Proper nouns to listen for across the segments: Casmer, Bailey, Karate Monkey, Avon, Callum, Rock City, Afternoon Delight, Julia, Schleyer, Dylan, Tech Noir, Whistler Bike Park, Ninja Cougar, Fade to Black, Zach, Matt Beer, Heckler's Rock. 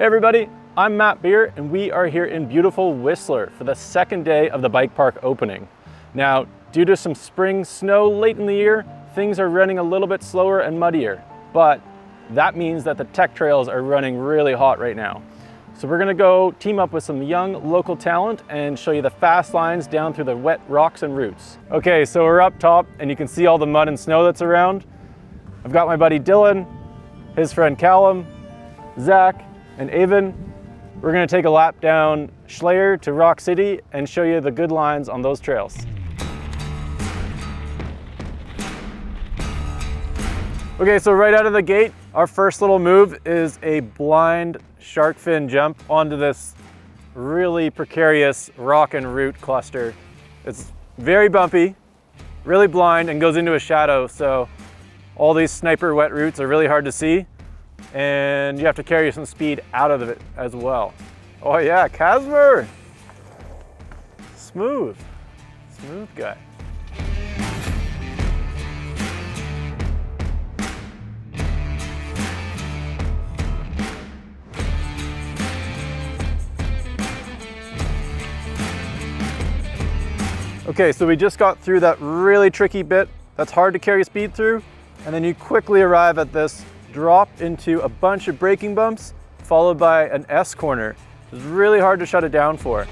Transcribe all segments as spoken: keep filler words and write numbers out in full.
Hey everybody, I'm Matt Beer and we are here in beautiful Whistler for the second day of the bike park opening. Now, due to some spring snow late in the year, things are running a little bit slower and muddier, but that means that the tech trails are running really hot right now. So we're gonna go team up with some young local talent and show you the fast lines down through the wet rocks and roots. Okay, so we're up top and you can see all the mud and snow that's around. I've got my buddy Dylan, his friend Callum, Zach, and Avon. We're gonna take a lap down Schleyer to Rock City and show you the good lines on those trails. Okay, so right out of the gate, our first little move is a blind shark fin jump onto this really precarious rock and root cluster. It's very bumpy, really blind, and goes into a shadow, so all these sniper wet roots are really hard to see, and you have to carry some speed out of it as well. Oh yeah, Casmer! Smooth, smooth guy. Okay, so we just got through that really tricky bit that's hard to carry speed through, and then you quickly arrive at this drop into a bunch of braking bumps, followed by an S corner. It's really hard to shut it down for.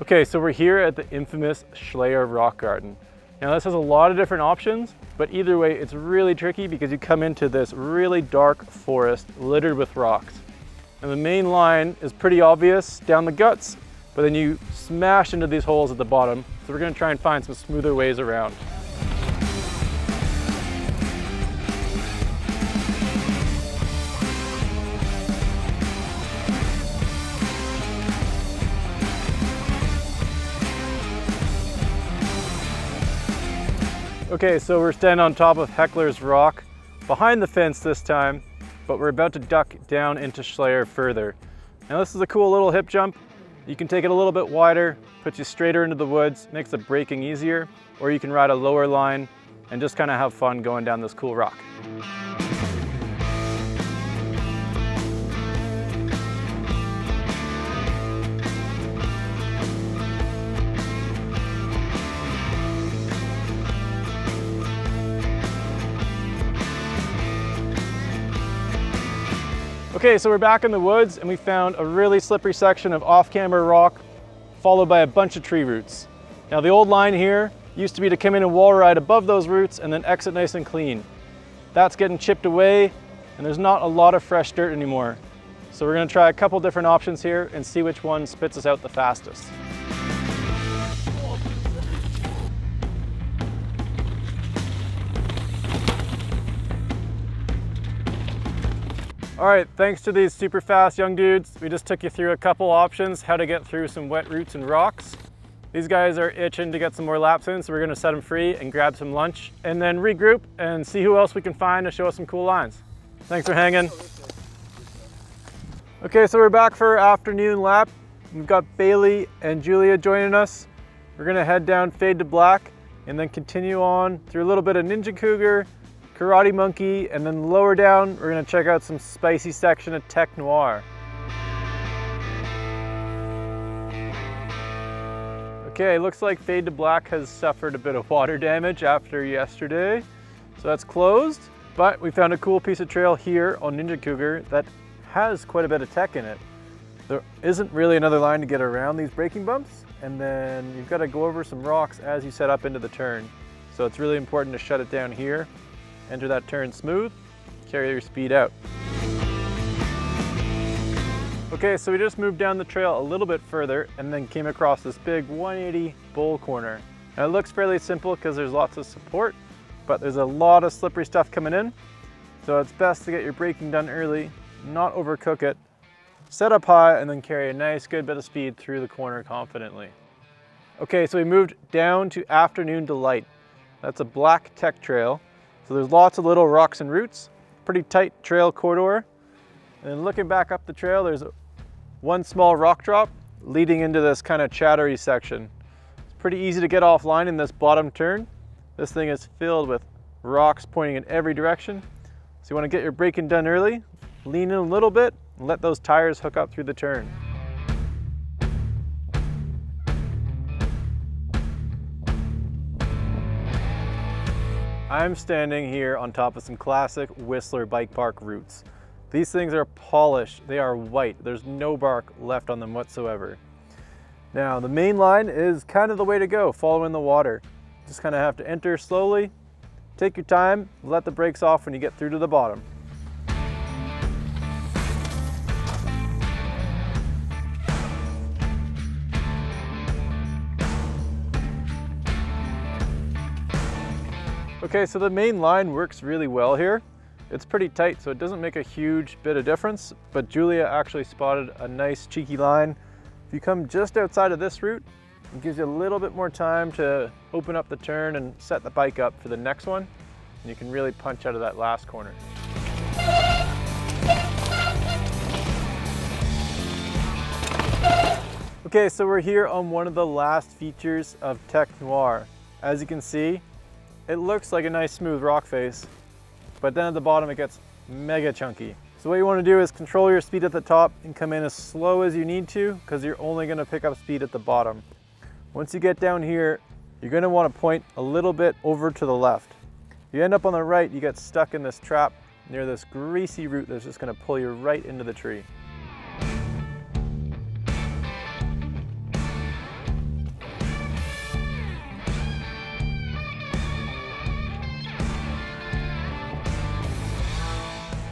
Okay, so we're here at the infamous Schleyer Rock Garden. Now this has a lot of different options, but either way it's really tricky because you come into this really dark forest littered with rocks. And the main line is pretty obvious down the guts, but then you smash into these holes at the bottom. So we're gonna try and find some smoother ways around. Okay, so we're standing on top of Heckler's Rock, behind the fence this time, but we're about to duck down into Schleyer further. Now this is a cool little hip jump. You can take it a little bit wider, puts you straighter into the woods, makes the braking easier, or you can ride a lower line and just kind of have fun going down this cool rock. Okay, so we're back in the woods and we found a really slippery section of off-camber rock followed by a bunch of tree roots. Now the old line here used to be to come in and wall ride above those roots and then exit nice and clean. That's getting chipped away and there's not a lot of fresh dirt anymore. So we're gonna try a couple different options here and see which one spits us out the fastest. All right, thanks to these super fast young dudes, we just took you through a couple options how to get through some wet roots and rocks. These guys are itching to get some more laps in, so we're gonna set them free and grab some lunch and then regroup and see who else we can find to show us some cool lines. Thanks for hanging. Okay, so we're back for our afternoon lap. We've got Bailey and Julia joining us. We're gonna head down Fade to Black and then continue on through a little bit of Ninja Cougar, Karate Monkey, and then lower down, we're gonna check out some spicy section of Tech Noir. Okay, looks like Fade to Black has suffered a bit of water damage after yesterday, so that's closed, but we found a cool piece of trail here on Ninja Cougar that has quite a bit of tech in it. There isn't really another line to get around these braking bumps, and then you've gotta go over some rocks as you set up into the turn. So it's really important to shut it down here. Enter that turn smooth, carry your speed out. Okay, so we just moved down the trail a little bit further and then came across this big one eighty bowl corner. Now it looks fairly simple because there's lots of support, but there's a lot of slippery stuff coming in. So it's best to get your braking done early, not overcook it, set up high and then carry a nice good bit of speed through the corner confidently. Okay, so we moved down to Afternoon Delight. That's a black tech trail. So there's lots of little rocks and roots, pretty tight trail corridor. And then looking back up the trail, there's one small rock drop leading into this kind of chattery section. It's Pretty easy to get offline in this bottom turn. This thing is filled with rocks pointing in every direction. So you want to get your braking done early, lean in a little bit, and let those tires hook up through the turn. I'm standing here on top of some classic Whistler Bike Park roots. These things are polished, they are white, there's no bark left on them whatsoever. Now the main line is kind of the way to go, following the water. Just kind of have to enter slowly, take your time, let the brakes off when you get through to the bottom. Okay, so the main line works really well here. It's pretty tight, so it doesn't make a huge bit of difference, but Julia actually spotted a nice cheeky line. If you come just outside of this route, it gives you a little bit more time to open up the turn and set the bike up for the next one, and you can really punch out of that last corner. Okay, so we're here on one of the last features of Tech Noir. As you can see, it looks like a nice smooth rock face, but then at the bottom it gets mega chunky. So what you want to do is control your speed at the top and come in as slow as you need to, because you're only going to pick up speed at the bottom. Once you get down here, you're going to want to point a little bit over to the left. If you end up on the right, you get stuck in this trap near this greasy root that's just going to pull you right into the tree.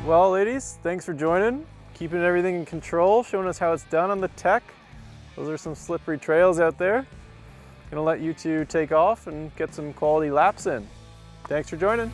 Well, ladies, thanks for joining, keeping everything in control, showing us how it's done on the Tech. Those are some slippery trails out there. Gonna let you two take off and get some quality laps in. Thanks for joining.